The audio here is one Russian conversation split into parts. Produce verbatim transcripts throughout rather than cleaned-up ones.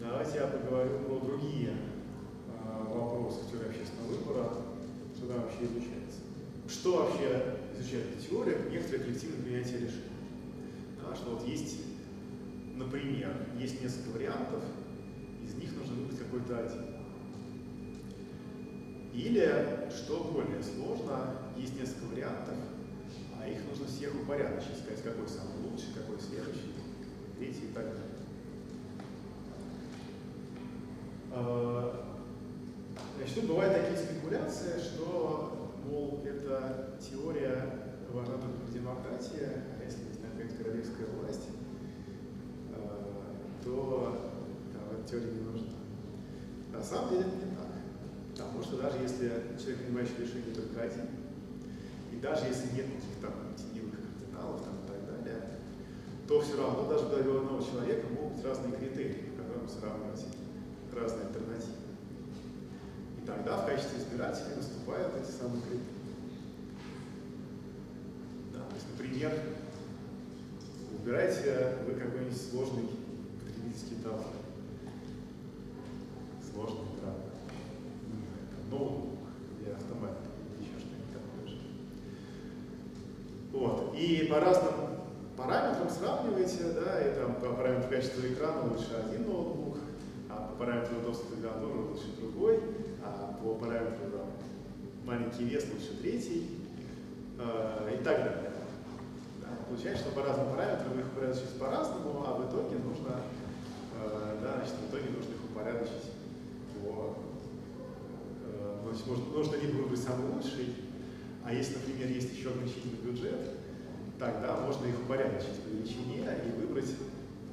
Давайте я поговорю про другие э, вопросы теории общественного выбора, что там вообще изучается. Что вообще изучает эта теория? Некоторые коллективные принятия решений. Да, что вот есть, например, есть несколько вариантов, из них нужно выбрать какой-то один. Или, что более сложно, есть несколько вариантов, а их нужно всех упорядочить, сказать, какой самый лучший, какой следующий, третий и так далее. Значит, тут бывают такие спекуляции, что, мол, эта теория важна только для демократии, а если есть какая-то королевская власть, то там, эта теория не нужна. На самом деле это не так. Потому что даже если человек, принимающий решение, только один, и даже если нет никаких там теневых кардиналов там, и так далее, то все равно даже у одного человека могут быть разные критерии, по которым сравнивать разные альтернативы. И тогда в качестве избирателей выступают эти самые критерии. Да, то есть, например, выбираете вы какой-нибудь сложный потребительский товар. Сложный товар. Ноутбук или автомат, или еще что-нибудь такое же. Вот. И по разным параметрам сравниваете, да, и там по параметрам качества экрана лучше один ноутбук, а по параметрам доступа к Кантору лучше другой, а по параметрам там, маленький вес лучше третий, э, и так далее. Да, получается, что по разным параметрам их упорядочить по-разному, а в итоге нужно, э, да, значит, в итоге нужно их упорядочить по... Э, значит, можно, нужно либо выбрать самый лучший, а если, например, есть еще ограничительный бюджет, тогда можно их упорядочить по величине и выбрать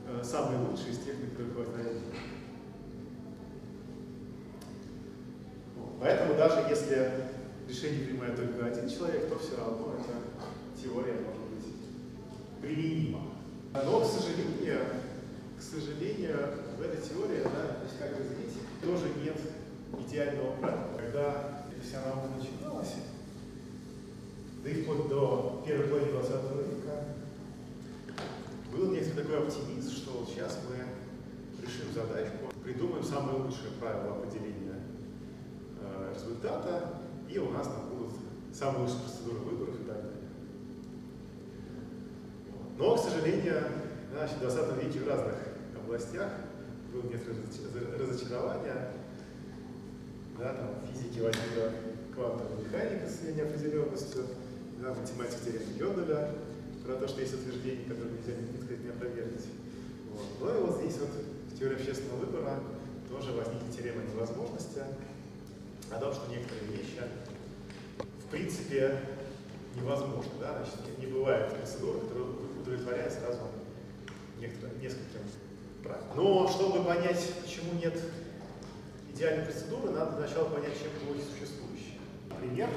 э, самый лучший из тех, на которых хватает. Поэтому даже если решение принимает только один человек, то все равно эта теория может быть применима. Но, к сожалению, к сожалению, в этой теории, да, то есть, как вы видите, тоже нет идеального правила. Когда вся наука начиналась, да и вплоть до первой половины двадцатого века, был некоторый такой оптимизм, что вот сейчас мы решим задачку, придумаем самое лучшее правило определения результата, и у нас там будут самые лучшие процедуры выборов и так далее. Но, к сожалению, в двадцатом веке в разных областях было некоторое разочарование. Да, там, в физике возникла квантовая механика с ее неопределенностью, да, в математике теорема Гёделя, про то, что есть утверждения, которые нельзя никак не опровергнуть. Вот. Ну и вот здесь вот, в теории общественного выбора тоже возникла теорема невозможности, о том, что некоторые вещи в принципе невозможны. Да? Значит, не бывает процедур, которые удовлетворяют сразу нескольким правилам. Но чтобы понять, почему нет идеальной процедуры, надо сначала понять, чем будет существующее. Например,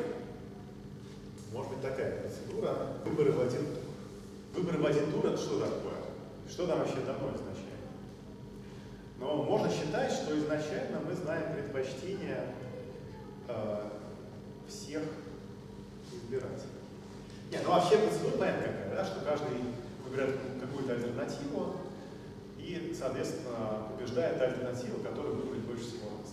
может быть такая процедура – выборы в один тур. Выборы в один тур – это что такое? Что там вообще давно изначально? Но можно считать, что изначально мы знаем предпочтения всех избирателей. Нет, ну вообще процедура понятна какая, да, что каждый выбирает какую-то альтернативу и, соответственно, побеждает альтернативу, которую выбрать больше всего нас.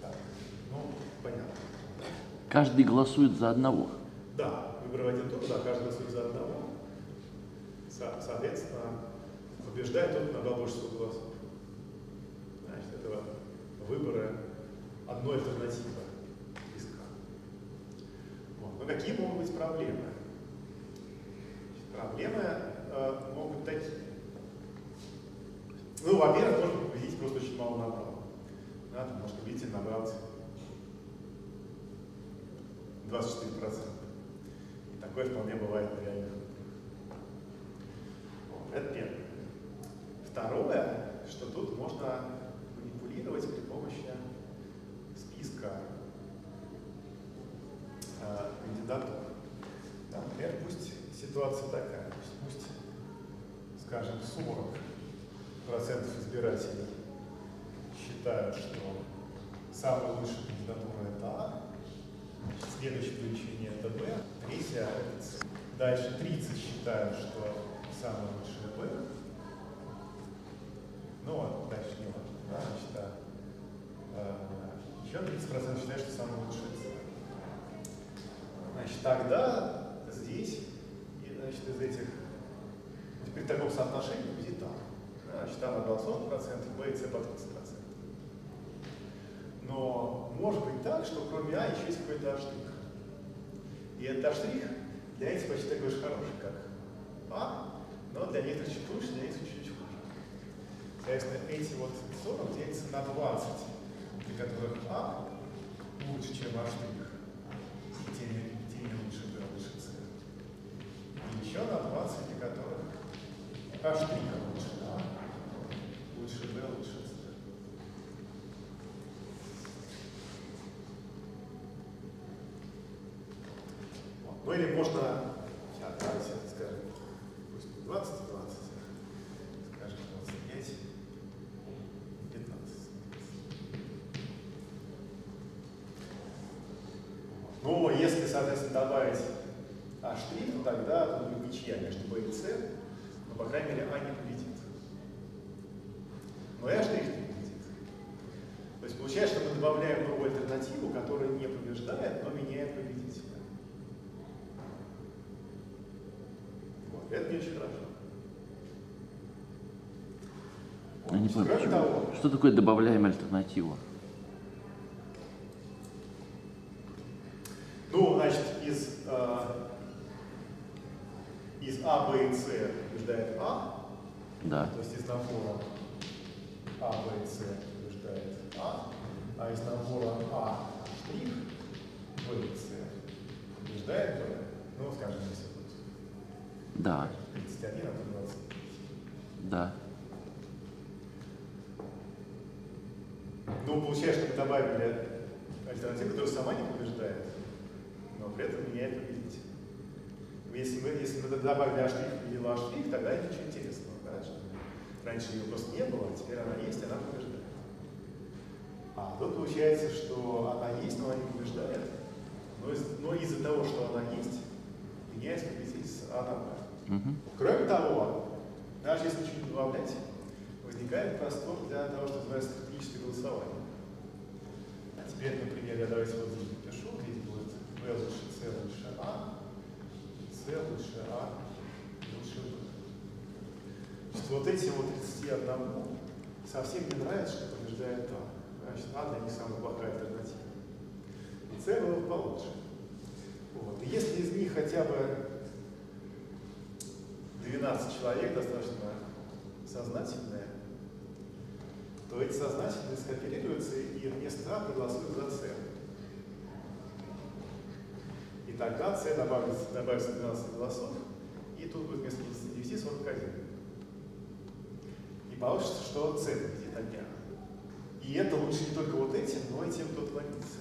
Так, ну, понятно. Каждый голосует за одного. Да, выбор в один тур, да, каждый голосует за одного. Соответственно, побеждает тот, кто набрал больше всего голосов. Значит, это выборы одной альтернативы близка. Вот. Но какие могут быть проблемы? Значит, проблемы э, могут быть такие. Ну, во-первых, можно победить просто очень мало набрал. Да, ты можешь победитель набрал двадцать четыре процента. И такое вполне бывает на реальных. Это первое. Второе, что тут можно манипулировать при помощи списка э, кандидатов. Да, например, пусть ситуация такая, пусть, скажем, сорок процентов избирателей считают, что самая лучшая кандидатура это А, следующее увеличение это Б, Дальше тридцать считаю, что самый лучший b. Ну вот, дальше не важно. Да, значит, да. Э, еще тридцать процентов считаю, что самый лучший c. Значит, тогда здесь, и, значит, из этих, при таком соотношении будет так. Значит, а на двадцать процентов, b и c по тридцать процентов. Но может быть так, что кроме а еще есть какой-то а'. И этот а' для этих почти такой же хороший, как а, но для некоторых чуть лучше, для некоторых чуть-чуть хуже. Соответственно, эти вот сорок делятся на двадцать, для которых а лучше, чем а', и теми лучше b, лучше c. И еще на двадцать, для которых а' лучше а, лучше b, лучше c. Ну или можно, сейчас, скажем, пусть не двадцать, двадцать, скажем, двадцать пять, пятнадцать. Ну, если, соответственно, добавить а', то тогда будет ничья между b и c, но, по крайней мере, а не победит. Но и а' не победит. То есть получается, что мы добавляем новую альтернативу, которая не побеждает, но меняет победителя. Это не очень хорошо. Я не понимаю, того, что такое добавляем альтернативу? Ну, значит, из, э, из А, Б и С побеждает А. Да. То есть из набора А, Б и С побеждает А. А из набора А, штрих, Б и С побеждает Б. Ну, скажем, если. Да. тридцать один, двадцать. Да. Ну, получается, что мы добавили альтернативу, которая сама не побеждает, но при этом меняет победитель. Если мы, если мы добавили а' или а', тогда это ничего интересного. Да? Раньше ее просто не было, а теперь она есть, и она побеждает. А тут получается, что она есть, но она не побеждает. Но, из, но из-за того, что она есть, меняется победитель с а на b. Угу. Кроме того, даже если ничего не добавлять, возникает простор для того, что называется критическое голосование. А теперь, например, я давайте вот здесь напишу, здесь будет b лучше c лучше a, c лучше a лучше b. Значит, вот эти вот тридцать один совсем не нравится, что побеждает a. Значит, a для них самая плохая альтернатива. И c было бы получше. Вот. И если из них хотя бы двенадцать человек достаточно сознательные, то эти сознательные скооперируются и вместо А проголосуют за С. И тогда С добавится, добавится двенадцать голосов, и тут будет вместо двадцати девяти сорок один. И получится, что С победит огня. И это лучше не только вот этим, но и тем, кто отклонился.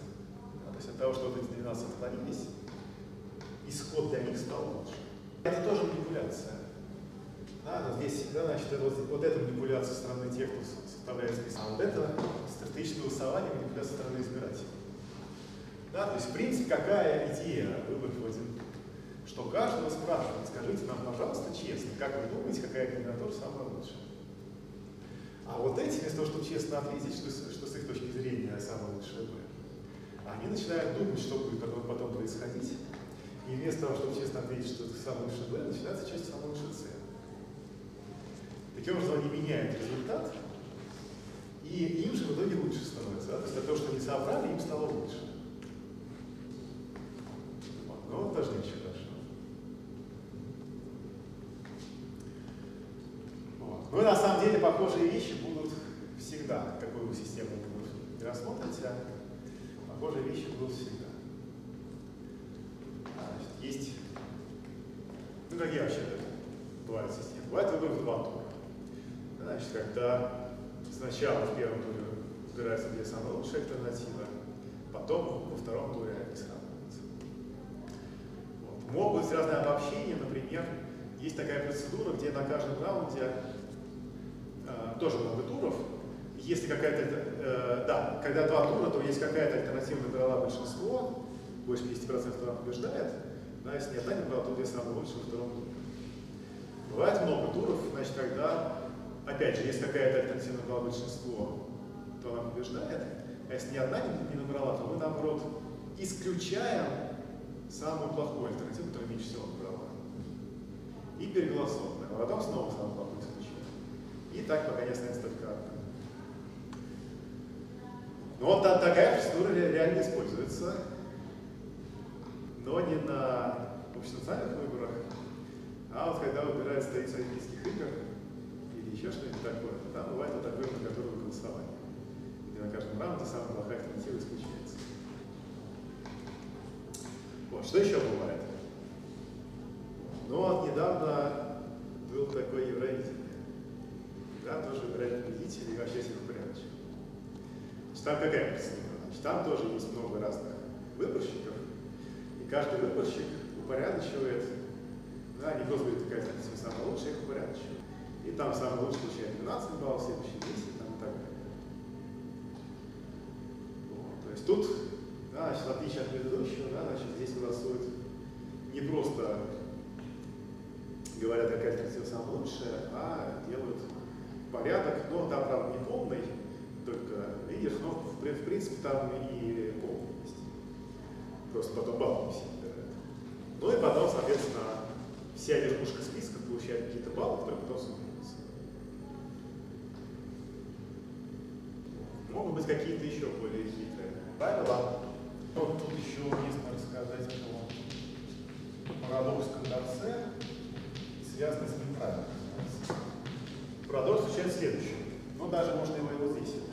А, то есть от того, что вот эти двенадцать отклонились, исход для них стал лучше. Это тоже манипуляция. Да, но здесь всегда, значит, это, вот, вот эта манипуляция со стороны тех, кто составляет список, а вот это стратегическое голосование, манипуляция со стороны избирателей. Да, то есть, в принципе, какая идея выборов один? Что каждого спрашивают, скажите нам, пожалуйста, честно, как вы думаете, какая кандидатура самая лучшая? А вот эти, вместо того, чтобы честно ответить, что, что с их точки зрения самая лучшая бы, они начинают думать, что будет потом происходить. И вместо того, чтобы честно ответить, что это самый лучший b, начинается часть самой лучшей c. Таким образом, они меняют результат, и им же в итоге лучше становится. Да? То есть от того, что они собрали, им стало лучше. Вот. Но вот даже ничего хорошо. Вот. Ну и на самом деле похожие вещи будут всегда, какую бы систему вы рассмотрите, а похожие вещи будут всегда. Есть, ну какие вообще бывают системы? Бывает выбор в два тура. Значит, когда сначала в первом туре выбирается, где самая лучшая альтернатива, потом во втором туре они сравниваются. Вот. Могут быть разные обобщения, например, есть такая процедура, где на каждом раунде э, тоже много туров. Если какая-то, э, да, когда два тура, то есть какая-то альтернатива выбирала большинство, больше пятидесяти процентов она побеждает. Да, если не Атанин брал, то где самый лучший во втором туре. Бывает много туров, значит, когда, опять же, если какая-то альтернатива набрала большинство, то она побеждает. А если ни одна не набрала, то мы, наоборот, исключаем самую плохую альтернативу, которая меньше всего набрала. И переголосовываем. А потом снова самую плохую исключаем. И так, пока не останется только одна. Но такая процедура реально используется, но не на общенациональных выборах, а вот когда выбирают столицу Олимпийских игр или еще что-нибудь такое, то там бывает вот такой, на котором голосование, где на каждом раунде самая плохая альтернатива исключается. Вот, что еще бывает? Но вот недавно был такой Евровидение, когда тоже выбирали победителей и вообще всех прячут. Там какая процедура? Значит, там тоже есть много разных выборщиков, и каждый выборщик упорядочивает, да, не просто будет такая альтернатива самая лучшая, их упорядочивает. И там самый лучший получает двенадцать баллов, следующий десять, там и так далее. Вот. То есть тут, да, значит, в отличие от предыдущего, да, значит, здесь голосуют не просто говорят, какая альтернатива самая лучшая, а делают порядок, но там, правда, не полный, только видишь, но в, в принципе там и полность. Просто потом баллы все набирают. Ну и потом, соответственно, вся верхушка списка получает какие-то баллы, которые потом суммируются. Могут быть какие-то еще более хитрые правила. Вот тут еще уместно рассказать про парадокс Кантора, связанный с неправильностью. Парадокс случается в следующем. Ну, даже можно его, его здесь написать.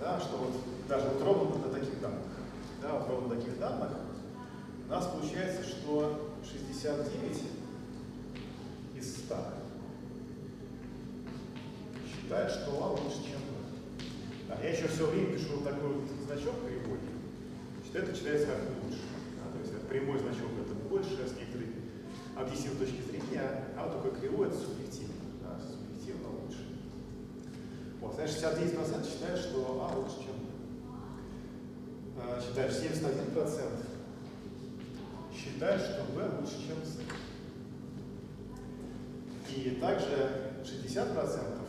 Да, что вот даже вот ровно до таких данных. Да, вот ровно до таких данных у нас получается, что шестьдесят девять из ста считает, что А лучше, чем Б. Да, я еще все время пишу вот такой вот значок прямой. Значит, это читается как лучше. Да, то есть прямой значок это больше с некоторой объективной точки зрения, а вот такой кривой это субъективно. Лучше. Вот, значит, шестьдесят девять процентов считают, что А лучше, чем Б. А, считаешь, семьдесят один процент считают, что Б лучше, чем С. И также шестьдесят процентов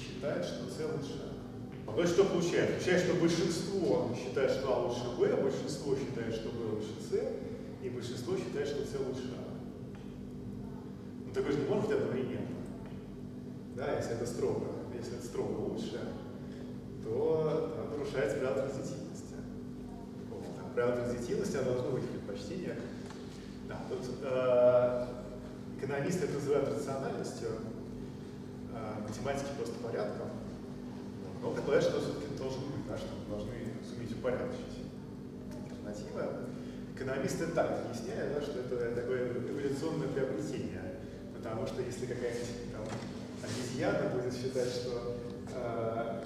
считают, что С лучше А. То есть что получается? Получается, что большинство считает, что А лучше Б, большинство считает, что Б лучше С, и большинство считает, что С лучше А. Ну, такой же не может быть одновременно. Да, если это строго, если это строго лучше, то там нарушается правило транзитивности. Вот, правило транзитивности, оно должно быть в предпочтениях. Да, тут э, экономисты это называют рациональностью, э, математики просто порядком. Но предполагают, что все-таки должен быть, да, что мы должны суметь упорядочить альтернативы. Экономисты так объясняют, да, что это такое эволюционное приобретение. Потому что если какая-нибудь обезьяна будет считать, что э,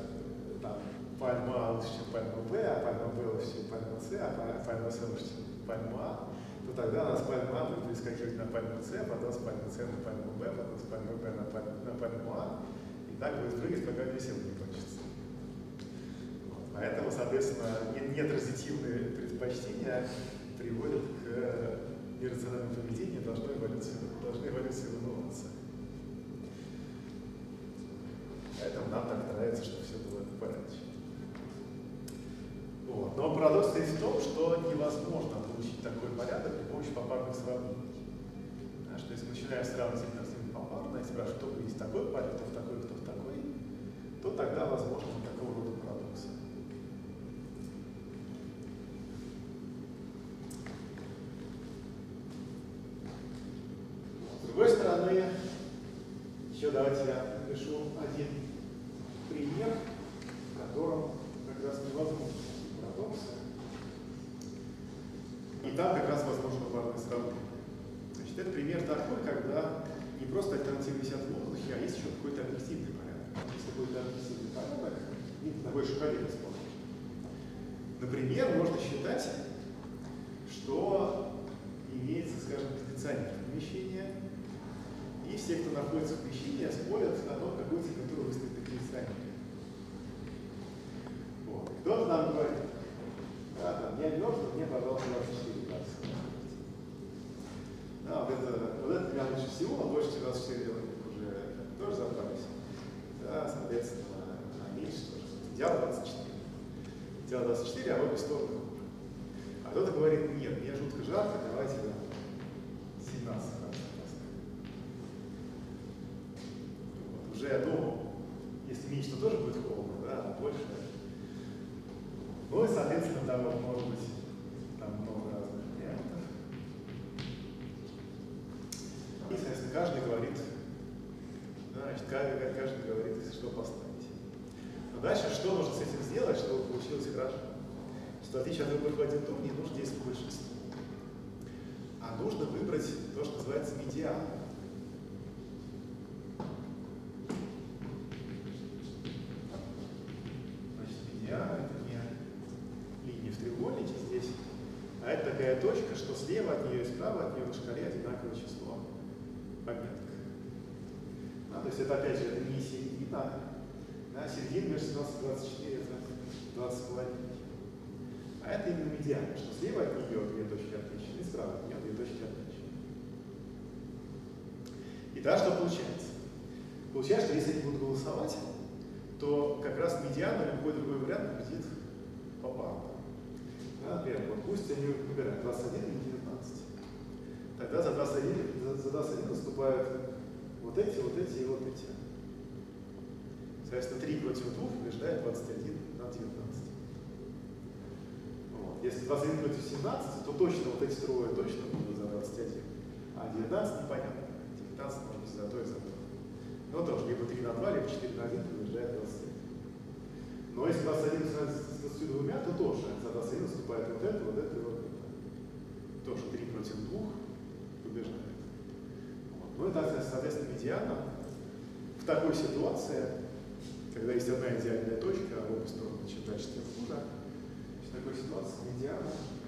там, пальма лучше, чем пальма Б, а пальма Б лучше, чем пальма С, а пальма С лучше, чем пальма А, то тогда у нас пальма будет перескакивать на пальму С, потом с пальмы С на пальму Б, потом с пальмы Б на пальму, на пальму А, и так будет прыгать, пока весело не кончится. Вот. Поэтому, соответственно, нетранзитивные предпочтения приводят к иррациональное поведение должно эволюционироваться. Поэтому нам так нравится, что все было упорядочено. Вот. Но парадокс стоит в том, что невозможно получить такой порядок при помощи попарных сравнений. Да, что если мы начинаем сравнивать альтернативы попарно и спрашиваем, кто есть такой порядок, кто в такой, кто в такой, то тогда возможно такого рода парадоксы. С другой стороны, еще давайте я напишу один пример, в котором как раз невозможны парадоксы. И там как раз возможно важное сравнение. Значит, это пример такой, когда не просто альтернативы висят в воздухе, а есть еще какой-то объективный порядок. Если будет объективный порядок, нет такой шкале расположен. Например, можно считать, что имеется, скажем, кондиционер помещения. И все, кто находится в помещении, спорят о том, какую температуру выставить на кондиционере. Вот. Кто-то нам говорит, дело двадцать четыре, а в обе стороны. А кто-то говорит, нет, мне жутко жарко, давайте на семнадцать. Вот, уже я думал, если меньше, то тоже будет холодно, да, а больше. Ну и, соответственно, там может быть там много разных вариантов. И, соответственно, каждый говорит, значит, каждый говорит, что поставить. Но дальше, что нужно с этим сделать, чтобы получилось хорошо? Что, в отличие от выбора один тур, не нужно действовать большинством. А нужно выбрать то, что называется медиан. Значит, медиан — это в треугольнике здесь, а это такая точка, что слева от нее и справа от нее на шкале одинаковое число пометок. А, то есть это опять же это не середина, а середина между семнадцать и двадцать четыре, это двадцать целых пять десятых. А это именно медиана, что слева от нее две точки отличия и справа от нее две точки отличия. И да, что получается? Получается, что если они будут голосовать, то как раз медиана или любой другой вариант победит по парам. Например, вот пусть они выбирают двадцать один и девятнадцать. Тогда за двадцать один выступают вот эти, вот эти и вот эти. Соответственно, три против двух побеждает двадцать один на девятнадцать. Вот. Если двадцать один против семнадцати, то точно вот эти трое точно будут за двадцать один. А девятнадцать непонятно. девятнадцать может быть за то и за то. Но тоже либо три на два, либо четыре на один побеждает двадцать один. Но если двадцать один с двадцатью двумя, то тоже за двадцать один выступает вот это, вот это и вот это. Тоже три против двух побеждает. Вот. Ну и так, соответственно, медиана в такой ситуации, когда есть одна идеальная точка, а в обе стороны чем дальше, тем хуже, в такой ситуации медиана